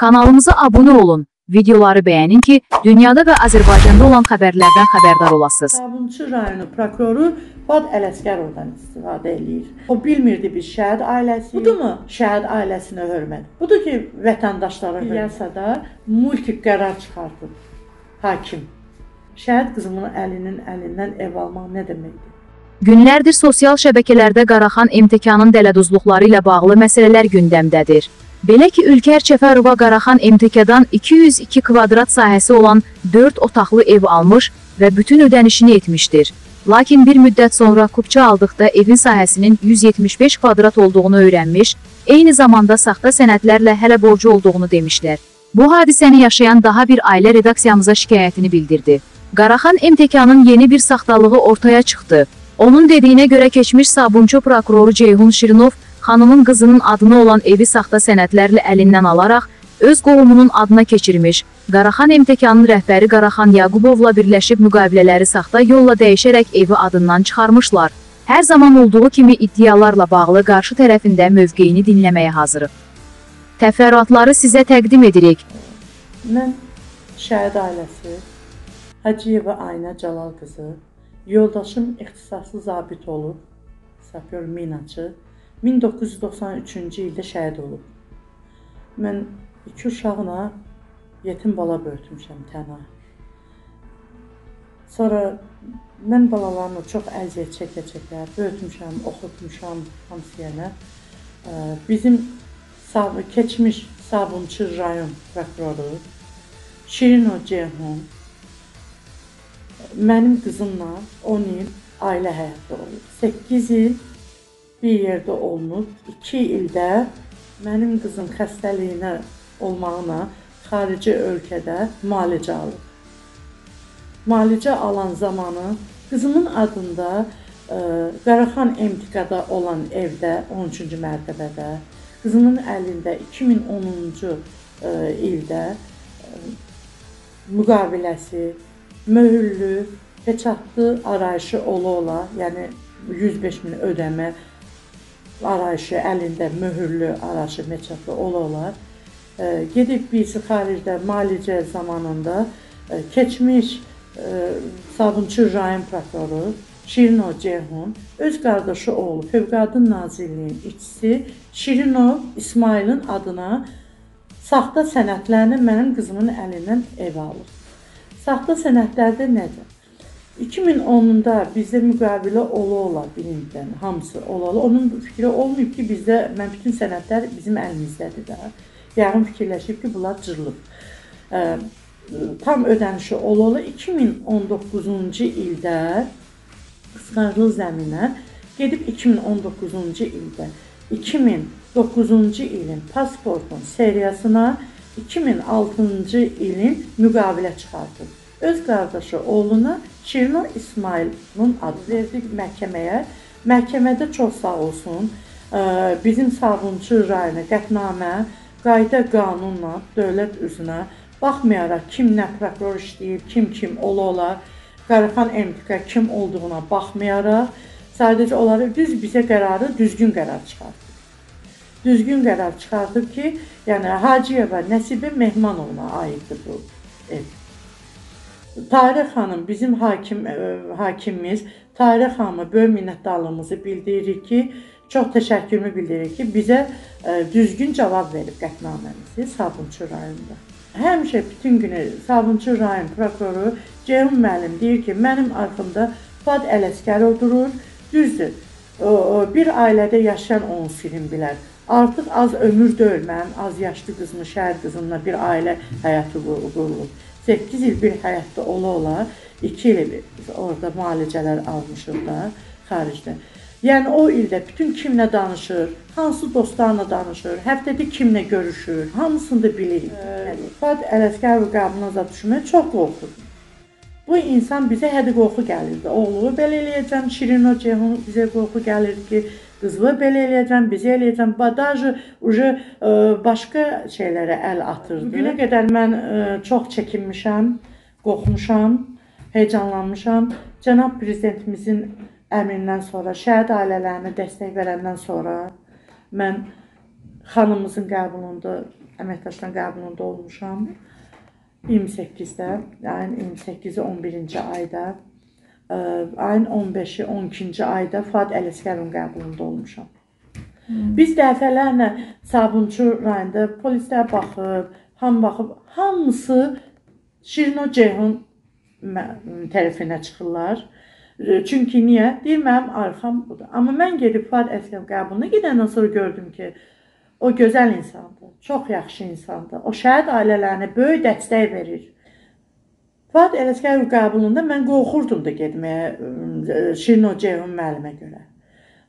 Kanalımıza abone olun, videoları beğenin ki, dünyada ve Azerbaycan'da olan haberlerden haberdar olasınız. Sabuncu Rayonu prokuroru Fuad Ələsgərovdan istifadə edir. O bilmirdi bir şəhid ailəsi. Budur mu? Şəhid ailəsinə hörmət. Budur ki, vətəndaşlara hörmət. Yasa da multi qərar çıxartdı hakim. Şəhid qızımın əlindən ev almaq nə deməkdir? Günlərdir sosial şəbəkələrdə Qaraxan MTK'nın dələduzluqları ilə bağlı məsələlər gündəmdədir. Belə ki, Ülkər Cəfərova Qaraxan MTK'dan 202 kvadrat sahəsi olan 4 otaqlı ev almış və bütün ödənişini etmişdir. Lakin bir müddət sonra kupça aldıqda evin sahəsinin 175 kvadrat olduğunu öyrənmiş, eyni zamanda saxta sənədlərlə hələ borcu olduğunu demişlər. Bu hadisəni yaşayan daha bir ailə redaksiyamıza şikayətini bildirdi. Qaraxan MTK'nın yeni bir saxtalığı ortaya çıxdı. Onun dediyinə görə keçmiş Sabuncu prokuroru Ceyhun Şirinov, xanımın qızının adına olan evi saxta sənədlərlə əlindən alaraq, öz qohumunun adına keçirmiş, Qaraxan MTK'nın rəhbəri Qaraxan Yagubovla birləşib müqavilələri saxta yolla dəyişərək evi adından çıxarmışlar. Hər zaman olduğu kimi iddialarla bağlı qarşı tərəfində mövqeyini dinləməyə hazır. Təfərrüatları sizə təqdim edirik. Mən şəhid ailəsi, Hacıyeva Ayna Cəlal qızı, yoldaşım ixtisaslı zabit olub, sapyor minaçı, 1993-cü ildə şəhid olub. Mən iki uşağına yetim bala böyütmüşəm tənha. Sonra mən balalarını çox əziyyət çəkə-çəkə böyütmüşəm, oxutmuşam hamısı yenə. Bizim keçmiş Sabunçu rayon prokuroru Şirinov Ceyhun mənim qızımla 10 il ailə həyatda olub. 8 il bir yerdə olunub, 2 ildə mənim qızım xəstəliyinə olmağına xarici ölkədə müalicə alıb. Müalicə alan zamanı qızımın adında Qaraxan MTK'da olan evdə 13-cü mərtəbədə, qızımın əlində 2010-cu ildə müqaviləsi, möhürlü, peçatlı arayışı ola, yəni 105 min ödəmə arayışı, əlində möhürlü arayışı, peçatlı ola, gedib birisi xaricdə müalicə zamanında keçmiş Sabunçu rayon prokuroru Şirinov Ceyhun, öz qardaşı oğlu Fövqəladə Nazirliyin işçisi Şirinov İsmailin adına saxta sənədlərini mənim qızımın əlindən ev alır. Saxta sənədlərdə nədir? 2010-da bizdə müqavilə ola bilməyən, hamısı ola. Onun fikri olmayıb ki, bizdə mən bütün sənədlər bizim əlimizdədir də. Yarın fikirləşib ki, bunlar cırılıb. Tam ödənişi ola 2019-cu ildə qısqarlı zəminə gedib 2019-cu ildə 2009-cu ilin pasportun seriyasına 2006-cı ilin müqavilə çıxartdı. Öz qardaşı oğluna Şirinov İsmailin adı verdik məhkəməyə. Məhkəmədə çox sağ olsun, bizim Sabunçu rayonu qətnamə, qayda qanunla, dövlət üzünə, baxmayaraq kim nə prokuror işləyir, kim ola, Qaraxan MTK kim olduğuna baxmayaraq, sadəcə onları düz bizə qərarı, düzgün qərar çıxartdı. Düzgün qərar çıxardıb ki, yəni Hacıyeva Nəsibə Mehmanovna aiddir bu ev. Tarix xanım, bizim hakimimiz Tarix xanımı böyük minnətdarlığımızı bildirir ki, çox təşəkkürümü bildirir ki, bizə düzgün cavab verib qətnaməmizi Sabunçu rayonunda. Həmişə bütün günü Sabunçu rayon prokuroru Ceyhun müəllim deyir ki, mənim arxımda Fuad Ələsgərov durur, düzdür. Bir ailədə yaşayan onu film bilər. Artıq az ömür deyil, mənim az yaşlı qızımı, şəhid qızımla bir ailə həyatı qurulub. 8 il bir həyatda ola, 2 il orada müalicələr almışıq da xaricdə. Yəni o ildə bütün kimlə danışır, hansı dostlarla danışır, həftədə kimlə görüşür, hamısını da bilir. Fuad Ələsgərov qabına da düşmək çox qorxurdu. Bu insan bizə hədi qorxu gəlirdi. Oğluğu belə eləyəcəm, Şirinov Ceyhun bizə qorxu gəlirdi ki, qızılı belə eləyəcəm, bizə eləyəcəm, badajı başqa şeylərə əl atırdı. Günə qədər mən çox çəkinmişəm, qorxmuşam, heyecanlanmışam. Cənab Prezidentimizin əmrindən sonra, şəhid ailələrinə dəstək verəndən sonra mən xanımızın qəbulunda əməkdaşdan qəbulunda olmuşam. 28-də, ayın 28-i 11-ci ayda, ayın 15-i 12-ci ayda Fuad Ələsgərovun qəbulunda olmuşam. Biz dəfələrlə Sabuncu rayonunda polislər baxıb, hamısı Şirinov Ceyhun tərəfinə çıxırlar. Çünki niyə? Deyir, mənim arxam budur. Amma mən gedib Fuad Ələsgərov qəbuluna gedəndən sonra gördüm ki, o gözəl insandır, çox yaxşı insandır. O şəhid ailələrinə böyük dəstək verir. Fuad Ələsgərov qəbulunda mən qorxurdum da getməyə Şirinov Ceyhun müəllimə görə.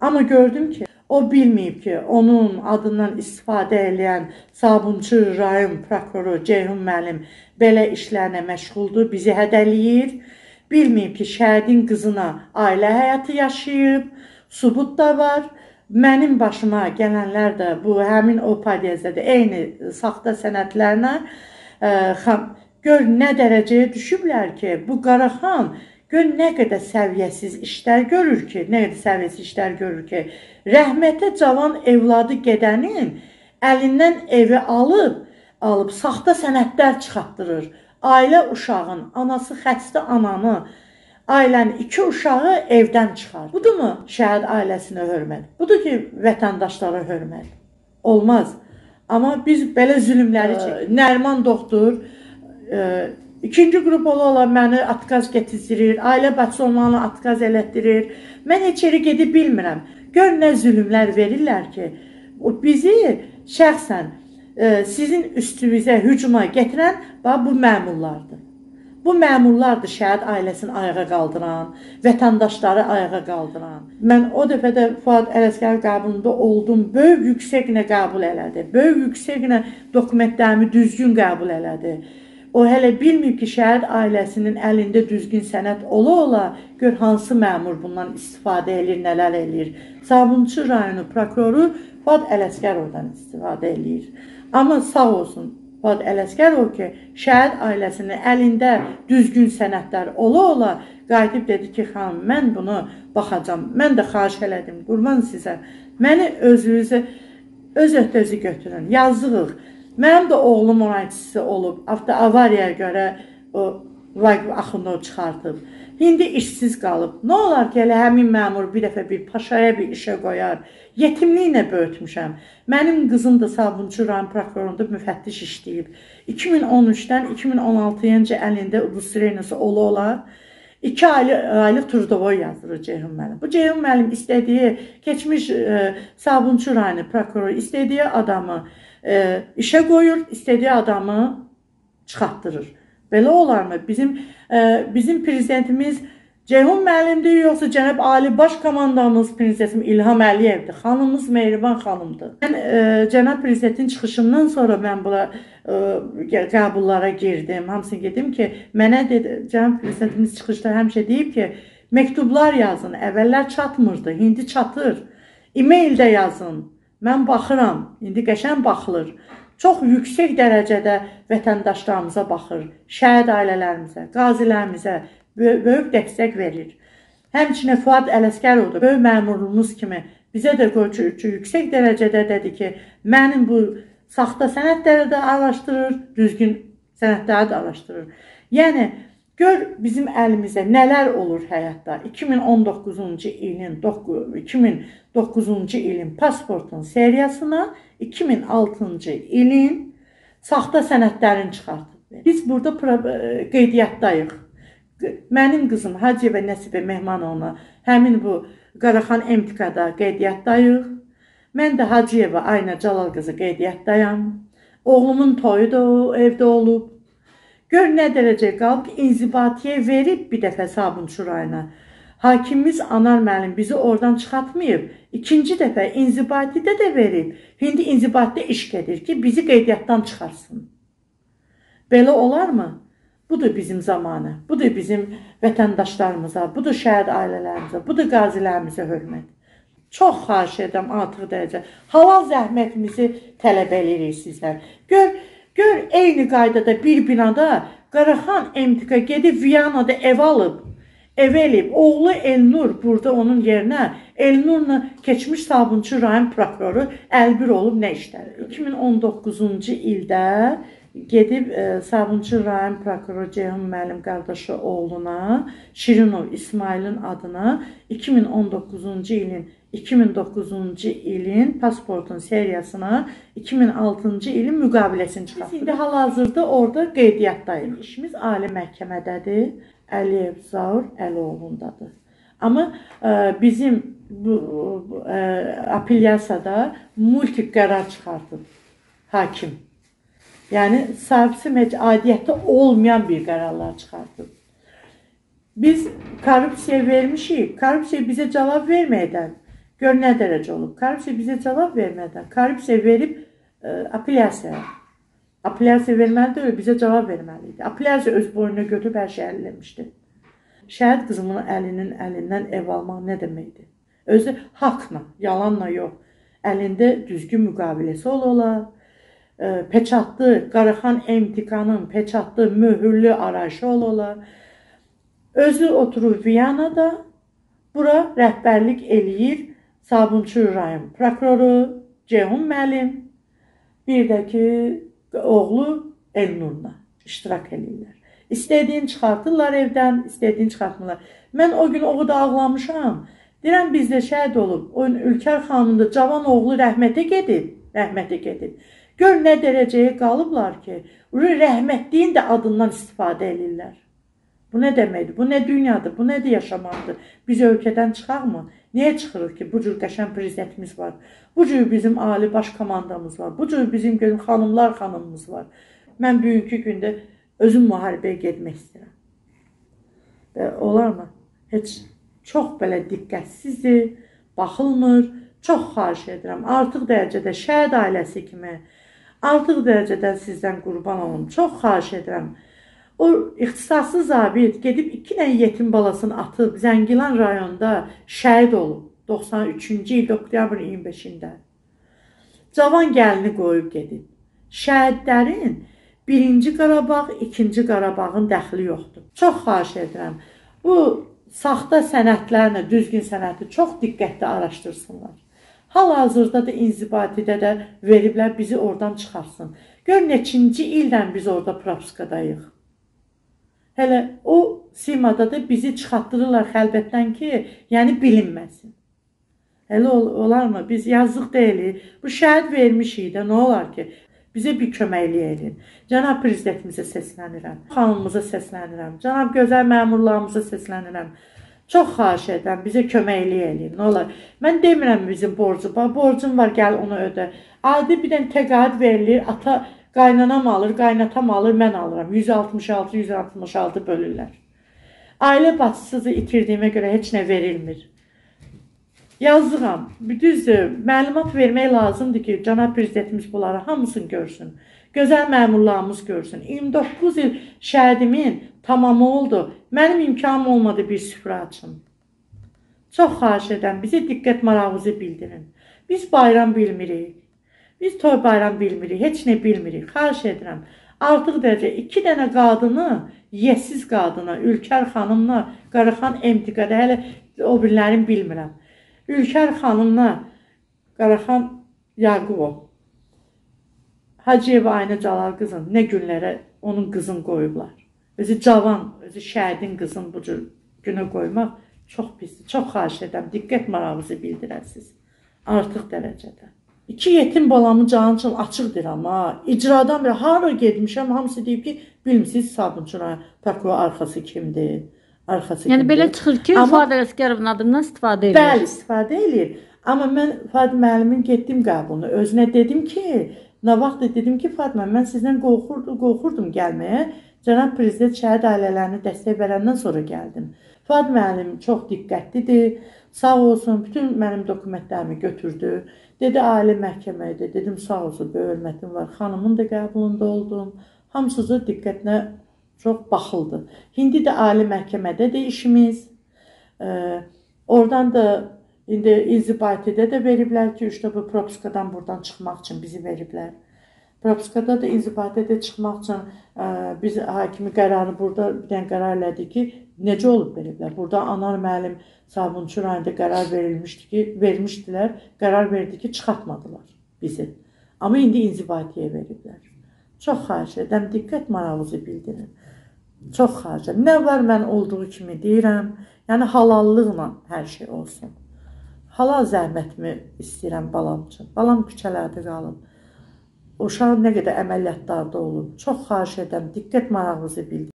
Amma gördüm ki, o bilməyib ki, onun adından istifadə edən Sabunçu rayon prokuroru Ceyhun müəllim belə işlərlə məşğuldur, bizi hədəliyir. Bilməyib ki, şəhidin qızına ailə həyatı yaşayıb, sübut da var. Mənim başıma gələnlər də bu həmin o padyezdə də eyni saxta sənədlərlə gör nə dərəcəyə düşüblər ki, bu Qaraxan gör nə qədər səviyyəsiz işlər görür ki, rəhmətə cavan evladı gedənin əlindən evi alıb saxta sənədlər çıxartdırır. Ailə uşağın, anası xəstə ananı, ailənin iki uşağı evdən çıxar. Budur mu şəhid ailəsinə hörmət? Budur ki, vətəndaşlara hörmət? Olmaz. Amma biz belə zülümləri çəkirik. Nərman doktor ikinci qrup ola məni atqaz getirir, ailə bacısı olmanı atqaz elətdirir. Mən heç yeri gedib bilmirəm. Gör nə zülümlər verirlər ki, bizi şəxsən sizin üstünüzə hücuma gətirən bu məmurlardır. Bu məmurlardır şəhid ailəsini ayağa qaldıran, vətəndaşları ayağa qaldıran. Mən o dəfə də Fuad Ələsgərov qəbulunda oldum, böyük yüksəklə qəbul elədi. Böyük yüksəklə dokumentlərimi düzgün qəbul elədi. O hələ bilməyib ki, şəhid ailəsinin əlində düzgün sənət ola-ola gör hansı məmur bundan istifadə edir, nələr edir. Sabunçu rayonu prokuroru Fuad Ələsgərovdan istifadə edir. Amma sağ olsun Fuad Ələsgərov ki, şəhid ailəsinin əlində düzgün sənədlər ola-ola qayıdıb dedi ki, xanım, mən bunu baxacam, mən də xahiş elədim, qurban sizə, məni özünüzü, öz öhdənizi götürün, yazığıq. Mənim də oğlum müraciətçisi olub, avtoavariyaya görə Vaqif Axundov çıxartıb, indi işsiz qalıb. Nə olar ki, elə həmin məmur bir dəfə bir paşaya bir işə qoyar, yetimliklə böyütmüşəm. Mənim qızım da Sabunçu rayon prokurorunda müfəttiş işləyib. 2013-dən 2016-cı əlində uduz sirenası ola-ola 2 aylıq turdovoy yazdırır Ceyhun müəllim. Bu Ceyhun müəllim istədiyi, keçmiş Sabunçu rayonu prokuroru istədiyi adamı işə qoyur, istədiyi adamı çıxartdırır. Belə olarmı? Bizim prezidentimiz Ceyhun müəllimdir, yoxsa Cənab Ali Baş komandamız Prensesim İlham Əliyevdir. Xanımız Mehriban xanımdır. Mən Cənab Prezidentin çıxışından sonra mən qəbullara girdim. Hamısını dedim ki, mənə dedi, Cənab Prezidentimiz çıxışda həmişə deyib ki, məktublar yazın, əvvəllər çatmırdı, indi çatır. E-maildə yazın, mən baxıram, indi qəşəng baxılır. Çox yüksək dərəcədə vətəndaşlarımıza baxır, şəhid ailələrimizə, qazilərimizə böyük dəstək verir. Həmçinə Fuad Ələsgərovdur, böyük məmurumuz kimi bizə də yüksək dərəcədə dedi ki, mənim bu saxta sənədləri də araşdırır, düzgün sənədləri də araşdırır. Yəni, gör bizim əlimizdə nələr olur həyatda. 2009-cu ilin pasportun seriyasına 2006-cı ilin saxta sənədlərini çıxartıb. Biz burada qeydiyyatdayıq. Mənim qızım Hacıyeva Ayna həmin bu Qaraxan MTK-da qeydiyyatdayıq. Mən də Hacıyeva Ayna Cəlal qızı qeydiyyatdayam. Oğlumun toyu da evdə olub. Gör nə dərəcə qalb inzibatiyə verib bir dəfə Sabunçu rayonuna. Hakimimiz Anar müəllim bizi oradan çıxartmayıb. İkinci dəfə inzibatidə də verib. İndi inzibatidə iş gedir ki, bizi qeydiyyatdan çıxarsın. Belə olarmı? Budur bizim zamanı, budur bizim vətəndaşlarımıza, budur şəhid ailələrimizə, budur qazilərimizə hörmət. Çox xahiş edəm artıq dərəcə. Halal zəhmətimizi tələb edirik sizlər. Gör, eyni qaydada bir binada Qaraxan MTK gedib Viyanada ev alıb, Evelib, oğlu Elnur burada onun yerine, Elnur'la keçmiş Sabuncu rayon prokuroru Əlbir olub nə işlər? 2019-cu ildə gedib Sabuncu rayon prokuroru Ceyhun müəllim qardaşı oğluna, Şirinov İsmailin adına 2009-cu ilin pasportun seriyasına 2006-cı ilin müqaviləsini çıxartdı. İndi hal-hazırda orada qeydiyyatdayıq. İşimiz ali məhkəmədədir. Əliyev Zaur Əloğlu'ndadır. Ama bizim apellyasiyada multi qərar çıxartdı hakim. Yani sahibsiz heç adiyyətdə olmayan bir qərarlar çıxartdı. Biz korrupsiya vermişik. Korrupsiya bize cavab verməyədən. Gör nə dərəcə olub. Korrupsiya bize cavab verməyədən. Korrupsiya verib apellyasiyaya. Apellyasiya verməli deyil, bizə cavab verməli idi. Apellyasiya öz boynuna götürüb hər şey əlləmişdi. Şəhid qızımın əlindən ev almaq nə deməkdir? Özü haqla, yalanla yox. Əlində düzgün müqaviləsi ola, peçatlı, Qaraxan MTK-nın peçatlı, möhürlü arayışı ola. Özü oturub Viyana'da, bura rəhbərlik eləyir Sabunçu rayon prokuroru Ceyhun müəllim, bir də ki, oğlu Elnur'la iştirak edirlər. İstediğini çıxartırlar evden, istediğini çıxartmırlar. Mən o gün oğlu da ağlamışam. Deyirəm bizdə şəhid olub. O gün Ülkər xanımda cavan oğlu rəhmətə gedib. Rəhmətə gedib. Gör nə dərəcəyə qalıblar ki, rəhmətliyin də adından istifadə edirlər. Bu nə deməkdir? Bu nə dünyadır? Bu nədir yaşamaqdır? Biz ölkədən çıxaq mı? Niyə çıxırıq ki? Bu cür qəşən prezidentimiz var. Bu cür bizim ali baş komandamız var. Bu cür bizim gözüm xanımımız var. Mən bugünkü gündə özüm müharibəyə getmək istəyirəm. Olar mı? Heç çox belə diqqətsizdir, baxılmır. Çox xahiş edirəm. Artıq dərəcədə şəhid ailəsi kimi, artıq dərəcədə sizdən qurban olum. Çox xahiş edirəm. O ixtisaslı zabit gedib 2 dənə yetim balasını atıb Zəngilan rayonunda şəhid olub 93-cü il oktyabr 25-də. Cavan gəlini qoyub gedib. Şəhidlərin 1-ci Qarabağ, 2-ci Qarabağın dəxili yoxdur. Çox xahiş edirəm. Bu saxta sənədlərlə düzgün sənədi çox diqqətli araşdırsınlar. Hal-hazırda da inzibatidə də veriblər bizi oradan çıxarsın. Gör neçinci ildən biz orada propiskadayıq. Hələ o simada da bizi çıxartdırırlar xəlbətdən ki, yəni bilinməsin. Hələ olarmı? Biz yazıq deyilik. Bu şəhid vermişik də, nə olar ki? Bizə bir köməklik edin. Cənab prezidentimizə səslənirəm, xanımımıza səslənirəm, cənab gözəl məmurlarımıza səslənirəm. Çox xahiş edirəm, bizə köməklik edin, nə olar? Mən demirəm bizim borcu var, borcum var, gəl onu ödə. Adi bir dənə təqaüd verilir, ata... Qaynanam alır, qaynatam alır, mən alıram. 166-166 bölürlər. Ailə başçısı itirdiyimə görə heç nə verilmir. Yazıram, düzdür, məlumat vermək lazımdır ki, cənab prezidentimiz bunları hamısını görsün. Gözəl məmurlarımız görsün. 29 il şəhidimin tamamı oldu. Mənim imkanım olmadı bir süfrə açın. Çox xahiş edən, bizə diqqət marağınızı bildirin. Biz bayram bilmirik. Biz toy bayram bilmirik, heç nə bilmirik. Xahiş edirəm, artıq dərəcə 2 dənə qadını, yesiz qadına, Ülkər xanımla, Qaraxan MTK-də, hələ o birlərini bilmirəm. Ülkər xanımla, Qaraxan Yagubov, Hacıyeva Ayna Cəlal qızın nə günlərə onun qızını qoyublar. Özü cavan, özü şəhidin qızını bu cür günə qoymaq çox pisdir. Çox xahiş edirəm, diqqət marağınızı bildirəsiniz artıq dərəcədə. 2 yetim balamın canı üçün açıqdır ama icradan bir hara getmişəm, hamısı deyib ki, bilmisiniz Sabunçuna prokuror arxası kimdir, arxası yani kimdir. Yəni belə çıxır ki, Fuad Ələsgərovun adından istifadə edir. Bəli, istifadə edir. Amma mən Fuad müəllimin getdim qəbulunu, özünə dedim ki, nə vaxt dedim ki, Fuad müəllim, mən sizdən qorxurdum gəlməyə, cənab prezident şəhid ailələrini dəstək verəndən sonra gəldim. Fuad müəllim çox diqqətlidir, sağ olsun, bütün mənim dokumentlərimi götürdü. Dedi, ali məhkəməyə də, dedim, sağ olsun, böyük hörmətim var, xanımın da qəbulunda oldum. Hamısızı diqqətinə çox baxıldı. İndi də ali məhkəmədə də işimiz. Oradan da, indi inzibatidə də veriblər ki, 3 də bu propiskadan buradan çıxmaq üçün bizi veriblər. Propiskada da inzibatidə çıxmaq üçün biz hakimi qərarı burada bir dənə qərar elədik ki, Necə olub belə bilər? Burada anar müəllim Sabuncu rayonunda qərar verilmişdi ki, vermişdilər, qərar verdi ki, çıxartmadılar bizi. Amma indi inzibatiyə veriblər. Çox xahiş edəm, diqqət marağınızı bildirin. Çox xahiş edəm. Nə var mən olduğu kimi deyirəm, yəni halallıqla hər şey olsun. Halal zəhmətimi istəyirəm balam üçün. Balam küçələrdə qalıb. Uşağın nə qədər əməliyyatlarda olub. Çox xahiş edəm, diqqət marağınızı bildirin.